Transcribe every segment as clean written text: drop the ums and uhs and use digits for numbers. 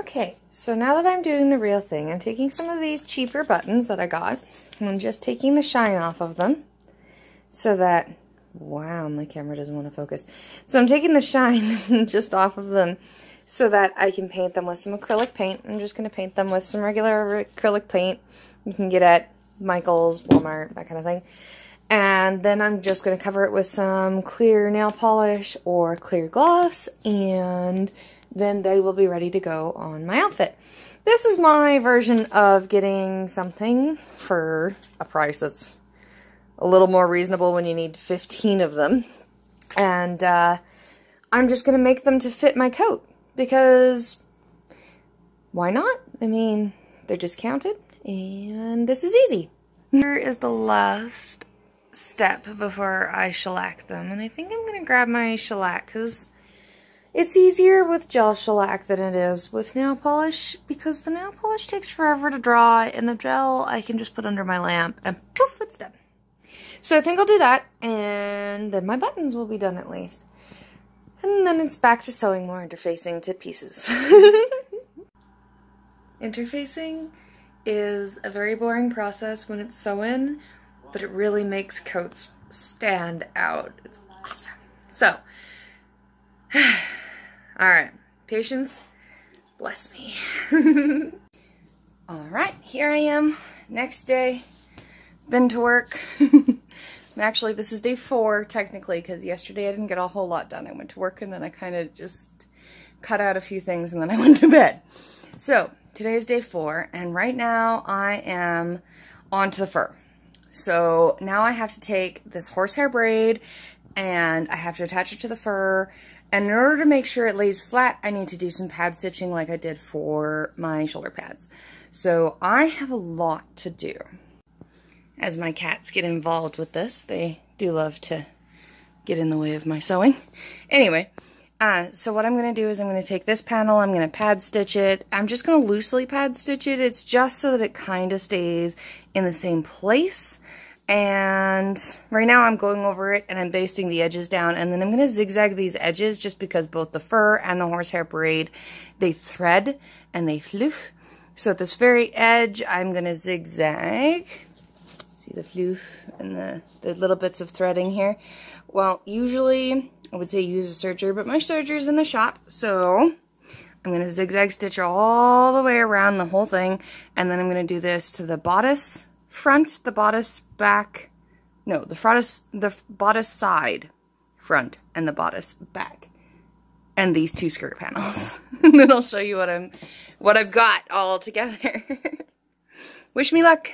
Okay, so now that I'm doing the real thing, I'm taking some of these cheaper buttons that I got, and I'm just taking the shine off of them so that, wow, my camera doesn't want to focus. So I'm taking the shine just off of them so that I can paint them with some acrylic paint. I'm just going to paint them with some regular acrylic paint you can get at Michael's, Walmart, that kind of thing. And then I'm just going to cover it with some clear nail polish or clear gloss, and then they will be ready to go on my outfit. This is my version of getting something for a price that's a little more reasonable when you need 15 of them. And I'm just going to make them to fit my coat, because why not? I mean, they're discounted, and this is easy. Here is the last step before I shellac them, and I think I'm going to grab my shellac, because it's easier with gel shellac than it is with nail polish, because the nail polish takes forever to dry, and the gel I can just put under my lamp, and poof, it's done. So I think I'll do that, and then my buttons will be done at least. And then it's back to sewing more interfacing to pieces. Interfacing is a very boring process when it's sewn, but it really makes coats stand out. It's awesome. So, alright, patience, bless me. Alright, here I am, next day, been to work. Actually, this is day 4, technically, because yesterday I didn't get a whole lot done. I went to work, and then I kind of just cut out a few things, and then I went to bed. So, today is day 4, and right now I am onto the fur. So, now I have to take this horsehair braid, and I have to attach it to the fur. And in order to make sure it lays flat, I need to do some pad stitching like I did for my shoulder pads. So, I have a lot to do. As my cats get involved with this, they do love to get in the way of my sewing. Anyway, so what I'm going to do is I'm going to take this panel, I'm going to pad stitch it. I'm just going to loosely pad stitch it. It's just so that it kind of stays in the same place. And right now I'm going over it and I'm basting the edges down, and then I'm going to zigzag these edges just because both the fur and the horsehair braid, they thread and they floof. So at this very edge, I'm going to zigzag. The floof and the little bits of threading here. Well, usually I would say use a serger, but my serger's in the shop, so I'm going to zigzag stitch all the way around the whole thing, and then I'm going to do this to the bodice front, the bodice back, no, the bodice side front, and the bodice back, and these two skirt panels. And then I'll show you what I've got all together. Wish me luck!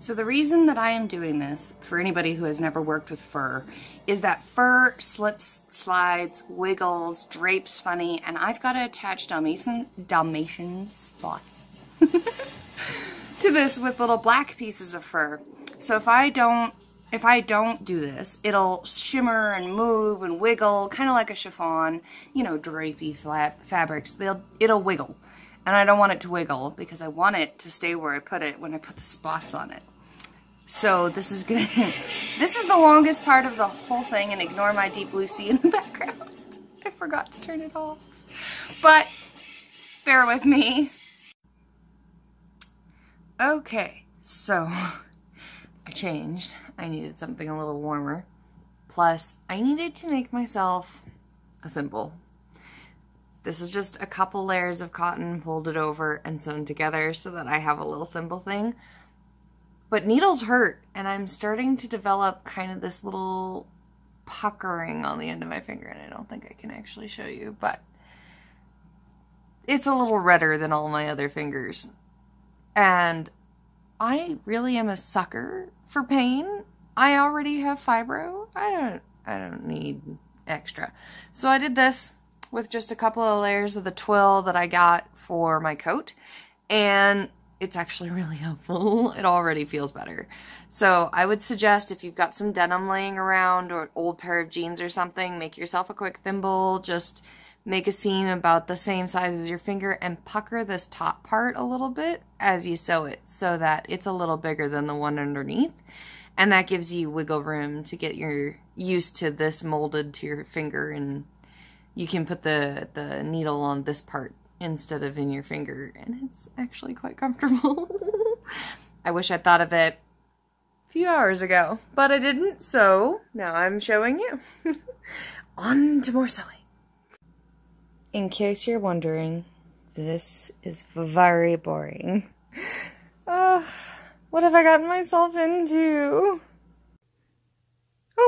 So the reason that I am doing this, for anybody who has never worked with fur, is that fur slips, slides, wiggles, drapes funny, and I've got to attach Dalmatian spots to this with little black pieces of fur. So if I don't do this, it'll shimmer and move and wiggle, kind of like a chiffon, you know, drapey fabrics. It'll wiggle. And I don't want it to wiggle because I want it to stay where I put it when I put the spots on it. So this is good. This is the longest part of the whole thing, and ignore my deep blue sea in the background. I forgot to turn it off. But bear with me. Okay, so I changed. I needed something a little warmer. Plus, I needed to make myself a thimble. This is just a couple layers of cotton folded over and sewn together so that I have a little thimble thing. But needles hurt, and I'm starting to develop kind of this little puckering on the end of my finger, and I don't think I can actually show you, but it's a little redder than all my other fingers. And I really am a sucker for pain. I already have fibro. I don't need extra. So I did this with just a couple of layers of the twill that I got for my coat, and it's actually really helpful. It already feels better. So I would suggest, if you've got some denim laying around or an old pair of jeans or something, make yourself a quick thimble. Just make a seam about the same size as your finger and pucker this top part a little bit as you sew it so that it's a little bigger than the one underneath, and that gives you wiggle room to get your used to this molded to your finger, and you can put the needle on this part instead of in your finger, and it's actually quite comfortable. I wish I thought of it a few hours ago, but I didn't, so now I'm showing you. On to more sewing. In case you're wondering, this is very boring. What have I gotten myself into?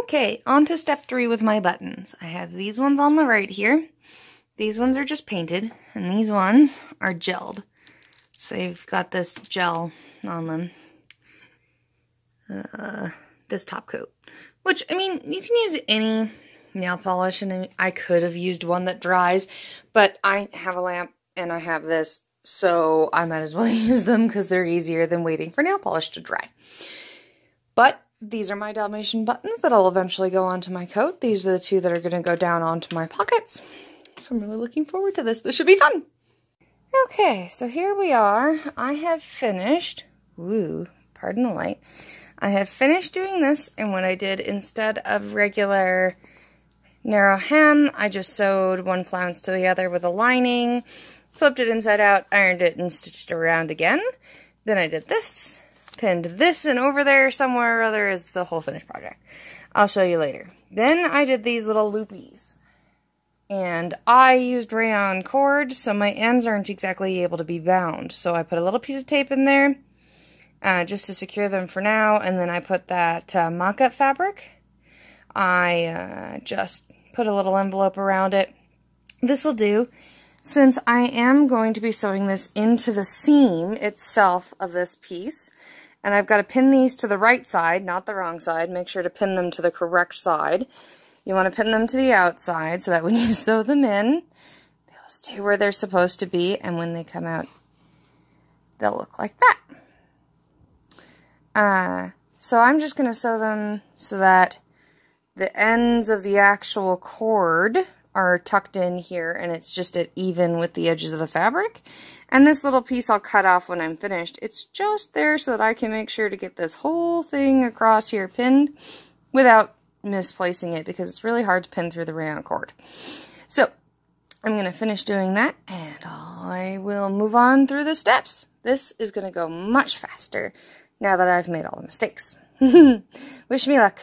Okay, on to step 3 with my buttons. I have these ones on the right here. These ones are just painted, and these ones are gelled. So they've got this gel on them. This top coat. Which, I mean, you can use any nail polish, and I could have used one that dries, but I have a lamp and I have this, so I might as well use them because they're easier than waiting for nail polish to dry. But these are my Dalmatian buttons that I'll eventually go onto my coat. These are the two that are going to go down onto my pockets. So I'm really looking forward to this. This should be fun. Okay, so here we are. I have finished. Ooh, pardon the light. I have finished doing this, and what I did instead of regular narrow hem, I just sewed one flounce to the other with a lining, flipped it inside out, ironed it, and stitched around again. Then I did this, pinned this, and over there somewhere or other is the whole finished project. I'll show you later. Then I did these little loopies, and I used rayon cord, so my ends aren't exactly able to be bound. So I put a little piece of tape in there just to secure them for now, and then I put that mock-up fabric. I just put a little envelope around it. This will do. Since I am going to be sewing this into the seam itself of this piece, and I've got to pin these to the right side, not the wrong side. Make sure to pin them to the correct side. You want to pin them to the outside so that when you sew them in, they'll stay where they're supposed to be, and when they come out, they'll look like that. So I'm just going to sew them so that the ends of the actual cord are tucked in here, and it's just at even with the edges of the fabric. And this little piece I'll cut off when I'm finished. It's just there so that I can make sure to get this whole thing across here pinned without misplacing it, because it's really hard to pin through the rayon cord. So I'm going to finish doing that, and I will move on through the steps. This is going to go much faster now that I've made all the mistakes. Wish me luck.